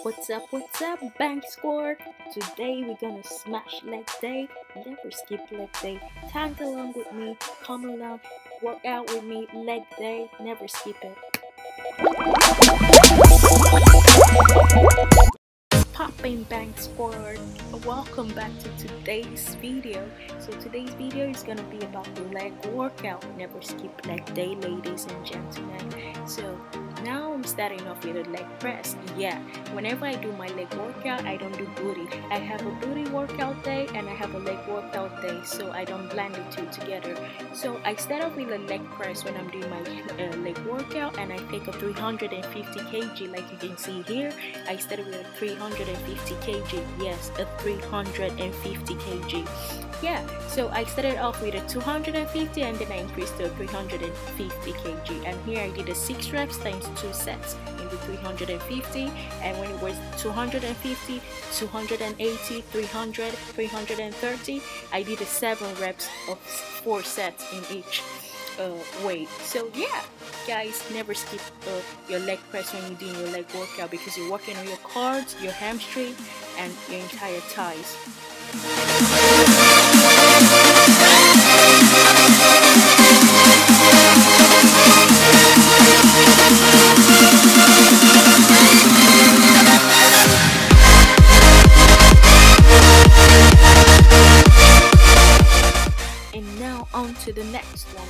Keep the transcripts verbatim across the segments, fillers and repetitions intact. What's up, what's up, Bank Squad? Today we're gonna smash leg day, never skip leg day. Tag along with me, come along, work out with me, leg day, never skip it. Poppin' Bank Squad, welcome back to today's video. So today's video is gonna be about the leg workout, never skip leg day, ladies and gentlemen. So now I'm starting off with a leg press. Yeah, whenever I do my leg workout, I don't do booty. I have a booty workout day and I have a leg workout day, so I don't blend the two together. So I start off with a leg press when I'm doing my uh, leg workout, and I take a three hundred fifty kilograms, like you can see here. I started with a three hundred fifty kilograms. Yes, a three hundred fifty kilograms. Yeah, so I started off with a two hundred fifty and then I increased to a three hundred fifty kilograms, and here I did a six reps times two sets in the three hundred fifty, and when it was two hundred fifty, two hundred eighty, three hundred, three hundred thirty, I did a seven reps of four sets in each uh, weight. So yeah, guys, never skip uh, your leg press when you're doing your leg workout, because you're working on your quads, your hamstring and your entire thighs. And now on to the next one.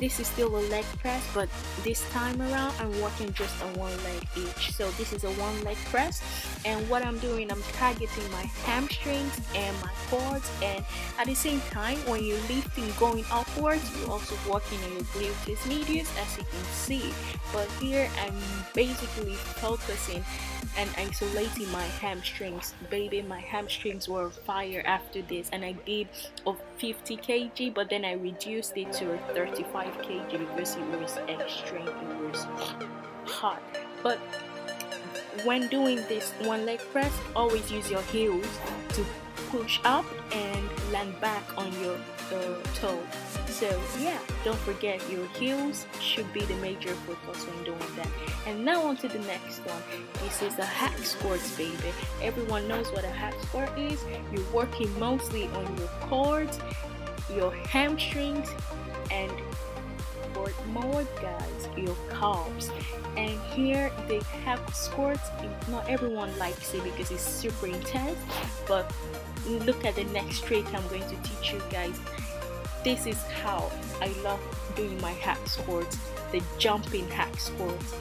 This is still a leg press, but this time around I'm working just on one leg each. So this is a one leg press, and what I'm doing, I'm targeting my hamstrings and my quads, and at the same time when you're lifting going upwards, you're also working on your gluteus medius, as you can see. But here I'm basically focusing and isolating my hamstrings. Baby, my hamstrings were fire after this, and I did a fifty kilograms, but then I reduced it to a thirty-five kilograms because it was extreme, it was hot. But when doing this one leg press, always use your heels to push up and land back on your uh, toe. So yeah, don't forget your heels should be the major focus when doing that. And now on to the next one. This is the hack squats, baby. Everyone knows what a hack squat is. You're working mostly on your quads, your hamstrings, and for more guys, your calves. And here they have squats. Not everyone likes it because it's super intense, but look at the next trick I'm going to teach you guys. This is how I love doing my hack squats, the jumping hack squats.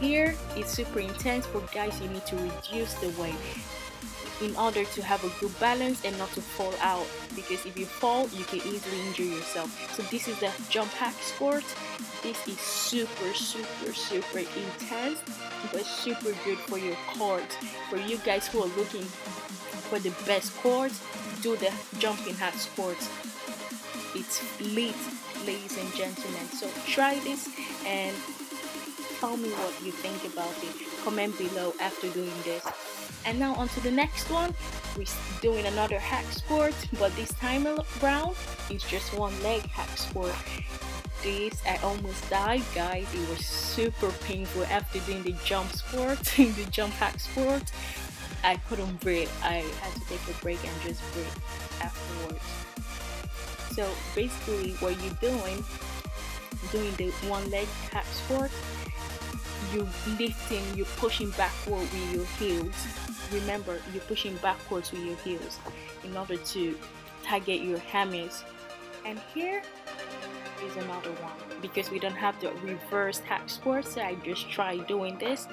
Here it's super intense, but guys, you need to reduce the weight in order to have a good balance and not to fall out, because if you fall you can easily injure yourself. So this is the jump hack squat. This is super super super intense, but super good for your quads. For you guys who are looking for the best quads, do the jumping hack squats. It's lit, ladies and gentlemen. So try this and tell me what you think about it. Comment below after doing this. And now on to the next one. We're doing another hack squat, but this time around it's just one leg hack squat. This, I almost died, guys. It was super painful after doing the jump squat, the jump hack squat. I couldn't breathe. I had to take a break and just breathe afterwards. So basically what you're doing, doing the one leg hack squat, you're lifting, you're pushing backward with your heels. Remember, you're pushing backwards with your heels in order to target your hammies. And here is another one, because we don't have the reverse hack squat, so I just tried doing this,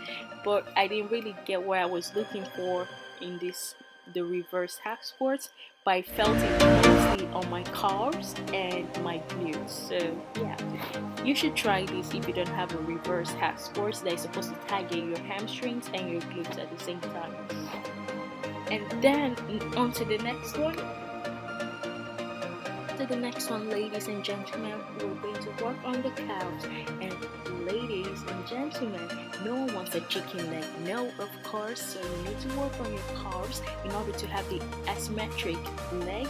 but I didn't really get what I was looking for in this, the reverse hack squats, but I felt it mostly on my calves and my glutes. So yeah, you should try this if you don't have a reverse hack squats that is supposed to target your hamstrings and your glutes at the same time. And then on to the next one. To the next one, ladies and gentlemen, we're going to work on the calves. And ladies and gentlemen, no one wants a chicken leg, no, of course. So you need to work on your calves in order to have the asymmetric leg.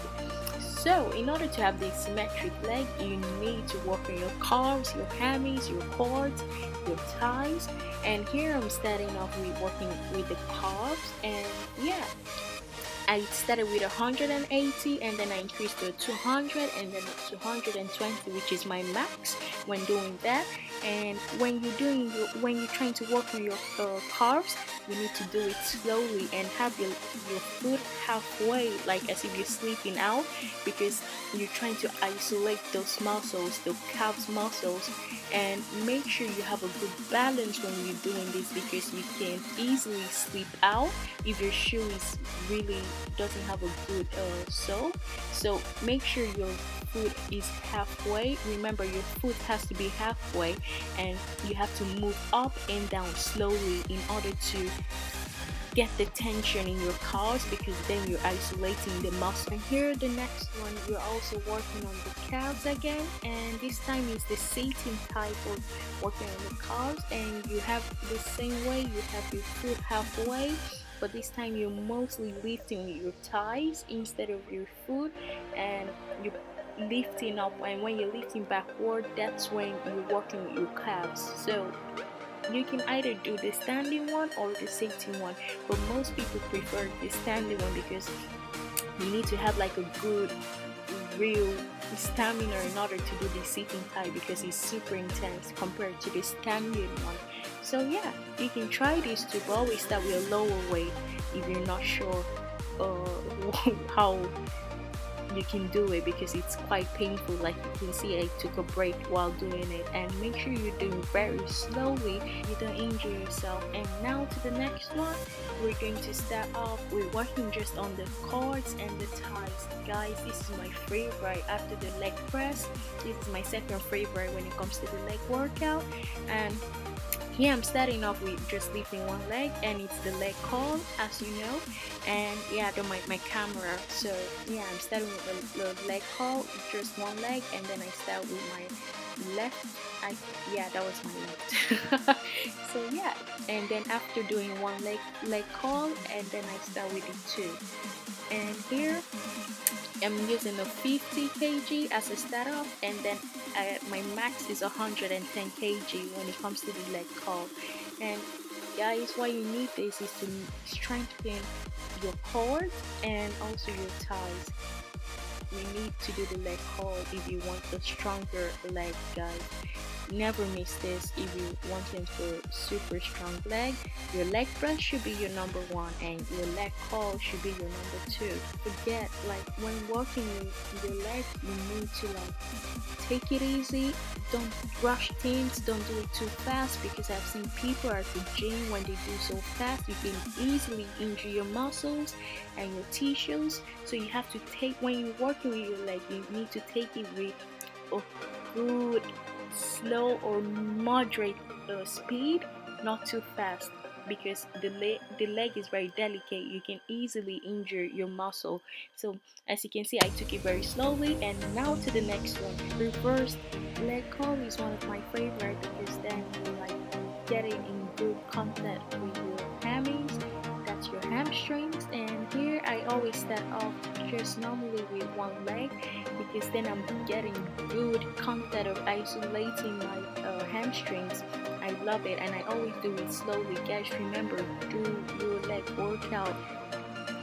So in order to have the symmetric leg, you need to work on your calves, your hammies, your quads, your thighs, And here I'm starting off with working with the carbs, and yeah, I started with one hundred eighty and then I increased to two hundred and then two hundred twenty, which is my max when doing that. And when you're doing your, when you're trying to work with your uh, carbs, you need to do it slowly and have your, your food halfway, like as if you're sleeping out, because you're trying to isolate those muscles, the calves muscles, and make sure you have a good balance when you're doing this, because you can easily sleep out if your shoe is really doesn't have a good uh, sole. So make sure your food is halfway. Remember, your food has to be halfway, and you have to move up and down slowly in order to get the tension in your calves, because then you're isolating the muscle. And here the next one, you're also working on the calves again, and this time is the sitting type of working on the calves. And you have the same way, you have your foot halfway, but this time you're mostly lifting your thighs instead of your foot, and you're lifting up, and when you're lifting backward, that's when you're working with your calves. So you can either do the standing one or the sitting one, but most people prefer the standing one because you need to have like a good real stamina in order to do the sitting type, because it's super intense compared to the standing one. So yeah, you can try this too, but always start with a lower weight if you're not sure uh, how you can do it, because it's quite painful. Like you can see, I took a break while doing it. And make sure you do it very slowly, you don't injure yourself. And now to the next one, we're going to start off with working just on the quads and the thighs. Guys, this is my favorite after the leg press. This is my second favorite when it comes to the leg workout. And here I'm starting off with just lifting one leg, and it's the leg curl, as you know. And yeah, I don't mind my camera, so yeah, I'm starting with the leg curl, just one leg, and then I start with my left. I, yeah, that was my left. So yeah, and then after doing one leg leg curl, and then I start with the two. And here I'm using a fifty kilograms as a start off, and then I, my max is one hundred ten kilograms when it comes to the leg curl. And guys, why you need this is to strengthen your core and also your thighs. You need to do the leg curl if you want a stronger leg, guys. Never miss this if you want him for super strong leg. Your leg press should be your number one, and your leg curl should be your number two. Forget, like when walking your leg, you need to like take it easy. Don't rush things, don't do it too fast, because I've seen people at the gym, when they do so fast, you can easily injure your muscles and your tissues. So you have to take, when you're working with your leg, you need to take it with a good slow or moderate uh, speed, not too fast, because the leg the leg is very delicate. You can easily injure your muscle. So as you can see, I took it very slowly. And now to the next one, reverse leg curl is one of my favorite, because then you like get it in good contact with your hammies, that's your hamstrings. And here I always start off just normally with one leg, because then I'm getting good contact of isolating my uh, hamstrings. I love it, and I always do it slowly. Guys, remember, do your leg workout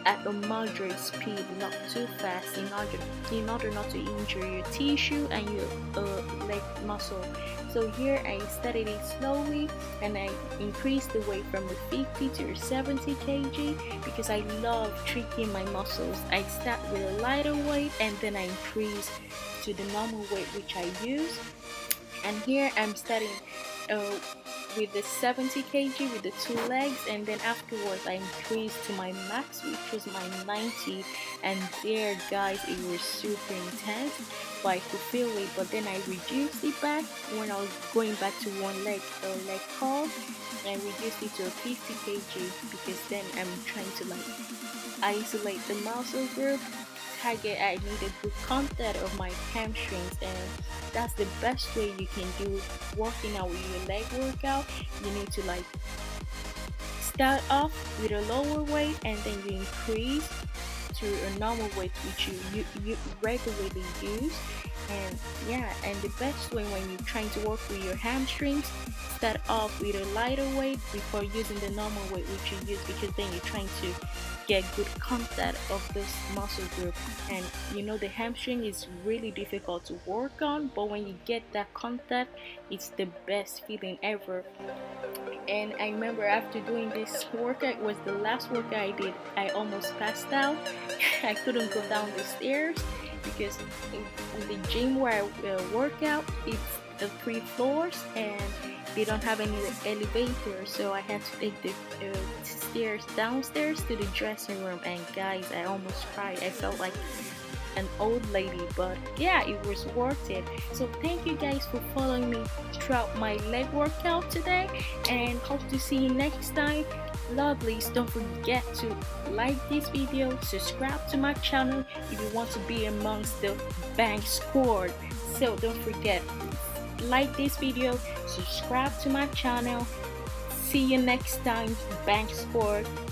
at a moderate speed, not too fast, in order in order not to injure your tissue and your uh, leg muscle. So here I started it slowly, and I increased the weight from a fifty to seventy kilograms, because I love tricking my muscles. I start with a lighter weight, and then I increase to the normal weight which I use. And here I'm starting uh, with the seventy kilograms with the two legs, and then afterwards I increased to my max, which was my ninety. And there, guys, it was super intense, but I could feel it. But then I reduced it back when I was going back to one leg or leg curl, and I reduced it to a fifty kilograms, because then I'm trying to like isolate the muscle group. Target, I need a good contact of my hamstrings, and that's the best way you can do working out with your leg workout. You need to like start off with a lower weight, and then you increase to a normal weight which you, you, you regularly use. And yeah, and the best way when you're trying to work with your hamstrings, start off with a lighter weight before using the normal weight which you use, because then you're trying to get good contact of this muscle group. And you know, the hamstring is really difficult to work on, but when you get that contact, it's the best feeling ever. And I remember after doing this workout, it was the last workout I did, I almost passed out. I couldn't go down the stairs because in the gym where I work out, it's uh, three floors and they don't have any elevator, so I had to take the uh, stairs downstairs to the dressing room. And guys, I almost cried. I felt like an old lady, but yeah, it was worth it. So thank you guys for following me throughout my leg workout today, and hope to see you next time. Lovelies, don't forget to like this video, subscribe to my channel if you want to be amongst the Banks squad. So don't forget, like this video, subscribe to my channel. See you next time, Banks squad.